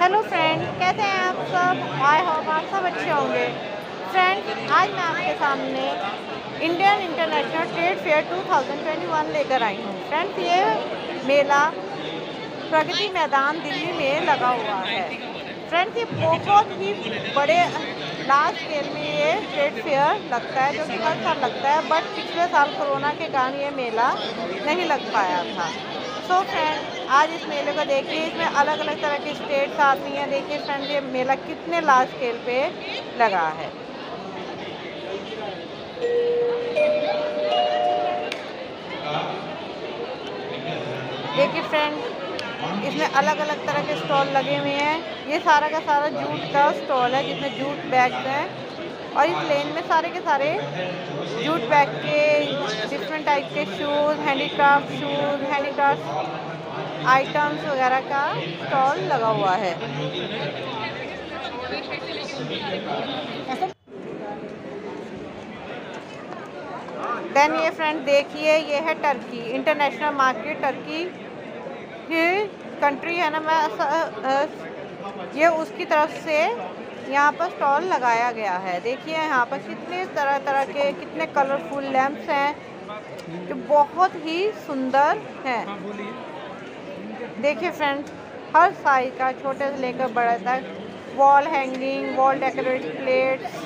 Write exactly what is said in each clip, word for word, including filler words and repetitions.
Hello friend, कैसे हैं आप सब? आई होप आप सब अच्छे होंगे। फ्रेंड, आज मैं आपके सामने इंडियन इंटरनेशनल ट्रेड फेयर दो हज़ार इक्कीस लेकर आई हूँ। फ्रेंड्स, ये मेला प्रगति मैदान दिल्ली में लगा हुआ है। फ्रेंड्स, ये बहुत ही बड़े लार्ज स्केल में ये ट्रेड फेयर लगता है, जो कि हर साल लगता है, बट पिछले साल कोरोना के कारण ये मेला नहीं लग पाया था। सो फ्रेंड, आज इस मेले को देखिए, इसमें अलग अलग तरह के स्टेट्स आती हैं। देखिए फ्रेंड, ये मेला कितने लार्ज स्केल पे लगा है। देखिए फ्रेंड, इसमें अलग अलग तरह के स्टॉल लगे हुए हैं। ये सारा का सारा जूट का स्टॉल है, जिसमें जूट बैग्स हैं, और इस लेन में सारे के सारे जूट बैग के डिफरेंट टाइप के shoes, handicraft shoes, handicraft items वगैरह का स्टॉल लगा हुआ है। देन ये फ्रेंड देखिए, ये है टर्की इंटरनेशनल मार्केट। टर्की ये कंट्री है ना, मैं ये उसकी तरफ से यहाँ पर स्टॉल लगाया गया है। देखिए यहाँ पर कितने तरह तरह के कितने कलरफुल लैम्प्स हैं, जो बहुत ही सुंदर हैं। देखिए फ्रेंड्स, हर साइज का, छोटे से लेकर बड़े तक, wall hanging, wall decorated plates.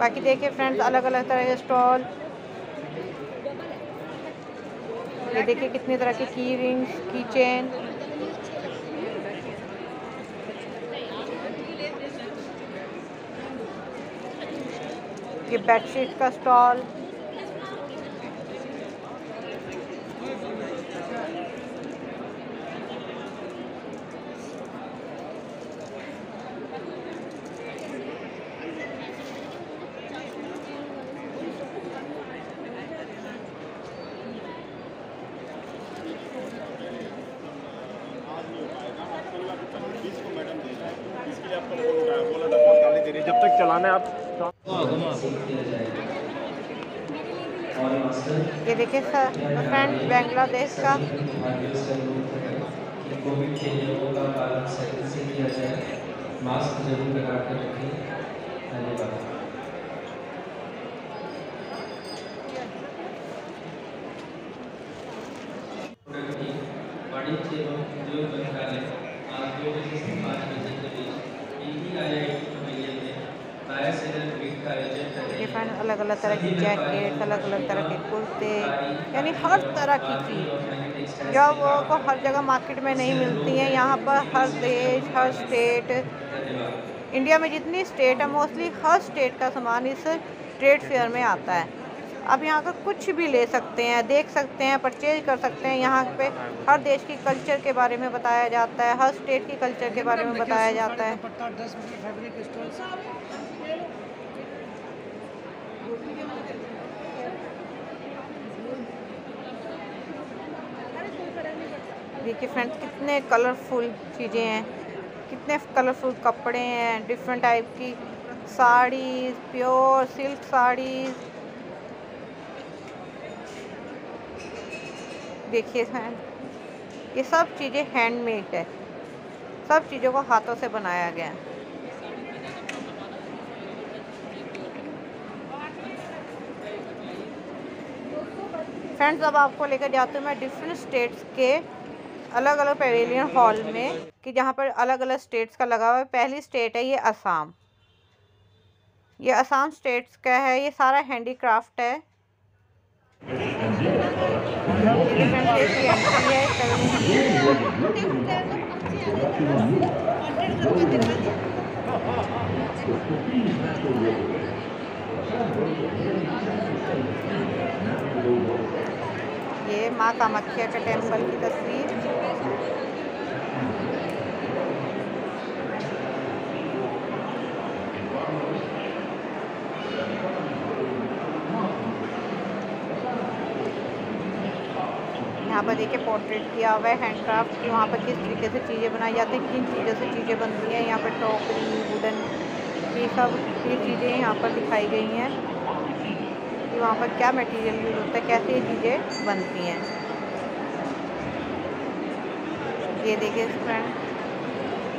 बाकी देखिए फ्रेंड्स, अलग अलग तरह के स्टॉल। ये देखिए कितने तरह के की रिंग्स, की चेन। ये बेडशीट का स्टॉल। जब तक चलाना है आप। ये देखिए सर फ्रेंड, बांग्लादेश का। ये फ्रेंड, अलग अलग तरह की जैकेट, अलग अलग तरह के कुर्ते, यानी हर तरह की चीज़ जो वो हर जगह मार्केट में नहीं मिलती है, यहाँ पर हर देश, हर स्टेट, इंडिया में जितनी स्टेट है मोस्टली हर स्टेट का सामान इस ट्रेड फेयर में आता है। आप यहाँ का कुछ भी ले सकते हैं, देख सकते हैं, परचेज कर सकते हैं। यहाँ पे हर देश की कल्चर के बारे में बताया जाता है, हर स्टेट की कल्चर के बारे में बताया जाता है। देखिए फ्रेंड्स, कितने कलरफुल चीज़ें हैं, कितने कलरफुल कपड़े हैं, डिफरेंट टाइप की साड़ीज़, प्योर सिल्क साड़ीज़। देखिए फ्रेंड, ये सब चीज़ें हैंडमेड है, सब चीज़ों को हाथों से बनाया गया है। फ्रेंड्स, अब आपको लेकर जाते हूँ मैं डिफरेंट स्टेट्स के अलग अलग पेवेलियन हॉल में, कि जहाँ पर अलग अलग स्टेट्स का लगा हुआ है। पहली स्टेट है ये असम। ये असम स्टेट्स का है, ये सारा हैंडीक्राफ्ट है। ये माँ कामाख्या के टेम्पल की तस्वीर। यहाँ पर देखिए पोर्ट्रेट किया हुआ है हैंडक्राफ्ट की, वहाँ पर किस तरीके से चीज़ें बनाई जाती हैं, किन चीज़ों से चीज़ें बनती हैं। यहाँ पर टोकरी, वुडन, ये सब ये चीज़ें यहाँ पर दिखाई गई हैं कि वहाँ पर क्या मटेरियल यूज होता है, कैसे ये चीज़ें बनती हैं। ये देखिए फ्रेंड,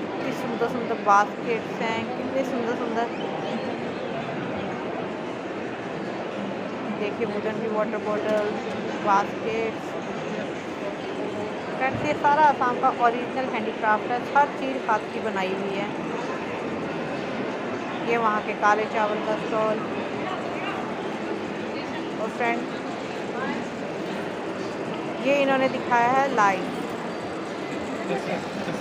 कितनी सुंदर सुंदर बास्केट्स हैं, कितने सुंदर सुंदर देखिए वुडन की वाटर बॉटल्स, बास्केट्स, फ्रेंड्स ये सारा आसाम का ओरिजिनल हैंडीक्राफ्ट है, हर चीज़ हाथ की बनाई हुई है। ये वहाँ के काले चावल का स्टॉल। और फ्रेंड ये इन्होंने दिखाया है लाइव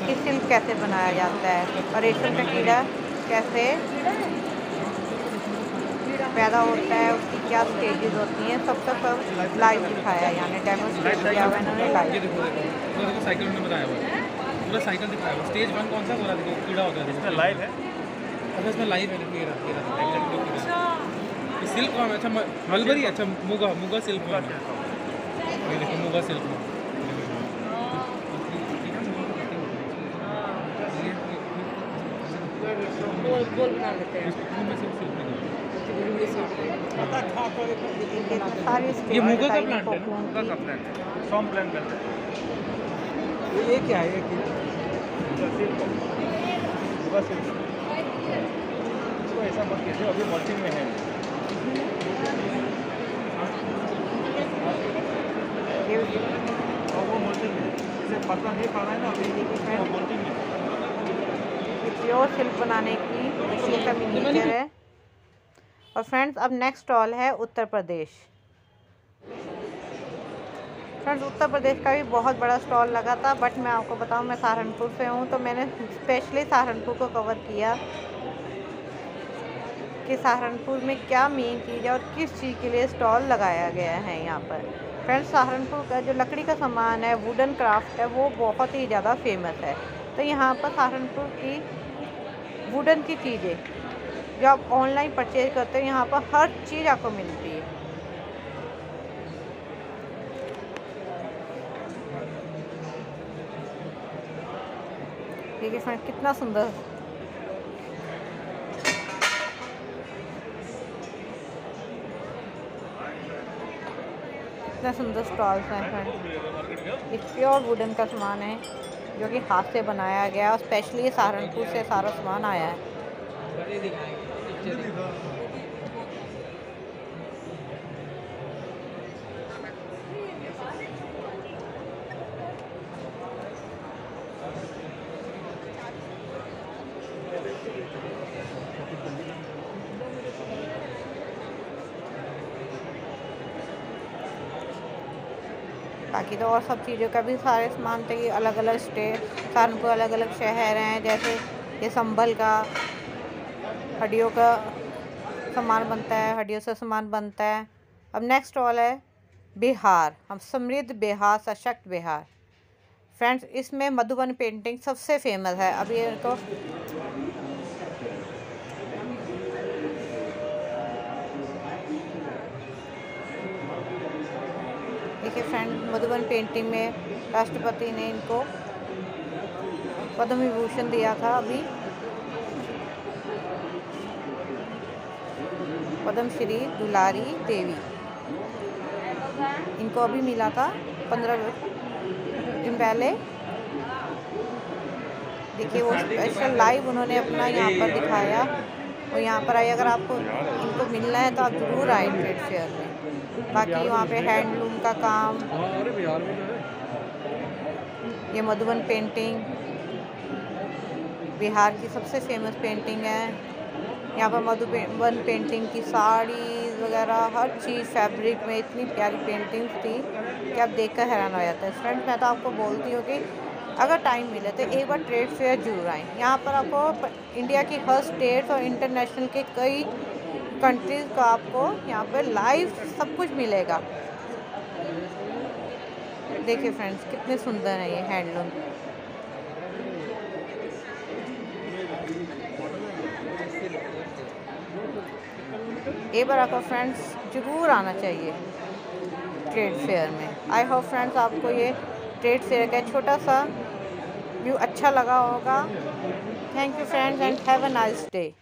कि सिल्क कैसे बनाया जाता है और रेशम का कीड़ा कैसे पैदा होता है, उसकी क्या स्टेजेस होती हैं, सब का सब लाइव दिखाया है। यानी डेमोस्ट्रेट किया हुआ है इन्होंने लाइव, साइकिल में बनाया हुआ है, पूरा साइकिल दिखाया हुआ। स्टेज वन कौन सा हो रहा है, कीड़ा होगा इसमें लाइव है, अब इसमें लाइव है सिल्क वाम। अच्छा मलबरी, अच्छा मुगा, मुगा सिल्क वाम, मुगा सिल्क वाम। ये मुगा का प्लांट है, मुगा का प्लांट है, सॉम प्लांट करते हैं। ये क्या है, इसको ऐसा मत कीजिए, अभी मल्टी में है। वो मल्टी में इसे पता नहीं पड़ा है ना, अभी मल्टी में प्योर सिल्क बनाने की मशीन का मिनीचर है। और फ्रेंड्स अब नेक्स्ट स्टॉल है उत्तर प्रदेश। फ्रेंड्स उत्तर प्रदेश का भी बहुत बड़ा स्टॉल लगा था, बट मैं आपको बताऊं मैं सहारनपुर से हूं, तो मैंने स्पेशली सहारनपुर को कवर किया कि सहारनपुर में क्या मेन चीज़ है और किस चीज़ के लिए स्टॉल लगाया गया है यहाँ पर। फ्रेंड्स सहारनपुर का जो लकड़ी का सामान है, वुडन क्राफ्ट है, वो बहुत ही ज़्यादा फेमस है। तो यहाँ पर सहारनपुर की वुडन की चीज़ें जो आप ऑनलाइन परचेज करते हो, यहाँ पर हर चीज़ आपको मिलती है। देखिए फ्रेंड कितना सुंदर, कितना सुंदर स्टॉल्स हैं फ्रेंड। ये प्योर वुडन का सामान है जो कि हाथ से बनाया गया और स्पेशली सहारनपुर से सारा सामान आया है। बाकी तो और सब चीज़ों का भी सारे सामान थे कि अलग अलग स्टेट सहारनपुर, अलग अलग शहर हैं, जैसे ये संभल का हड्डियों का सामान बनता है, हड्डियों से सामान बनता है। अब नेक्स्ट स्टॉल है बिहार, हम समृद्ध बिहार, सशक्त बिहार। फ्रेंड्स इसमें मधुबन पेंटिंग सबसे फेमस है। अब ये तो देखिए फ्रेंड मधुबन पेंटिंग में राष्ट्रपति ने इनको पद्म विभूषण दिया था, अभी पद्मश्री दुलारी देवी इनको अभी मिला था पंद्रह दिन पहले। देखिए वो स्पेशल लाइव उन्होंने अपना यहाँ पर दिखाया और यहाँ पर आए। अगर आपको इनको मिलना है तो आप जरूर आए ट्रेड फेयर में। बाकी वहाँ पे हैंडलूम का काम, ये मधुबन पेंटिंग बिहार की सबसे फेमस पेंटिंग है। यहाँ पर मधुबन पेंटिंग की साड़ीज वगैरह हर चीज़ फैब्रिक में इतनी प्यारी पेंटिंग्स थी कि आप देखकर हैरान हो जाते हैं। फ्रेंड्स मैं तो आपको बोलती हूँ कि अगर टाइम मिले तो एक बार ट्रेड फेयर जरूर आएँ। यहाँ पर आपको इंडिया की हर स्टेट और इंटरनेशनल के कई कंट्रीज़ का आपको यहाँ पर लाइव सब कुछ मिलेगा। देखिए फ्रेंड्स कितने सुंदर हैं ये हैंडलूम। एक बार आपको फ्रेंड्स ज़रूर आना चाहिए ट्रेड फेयर में। आई होप फ्रेंड्स आपको ये ट्रेड फेयर का छोटा सा व्यू अच्छा लगा होगा। Thank you friends and have a nice day.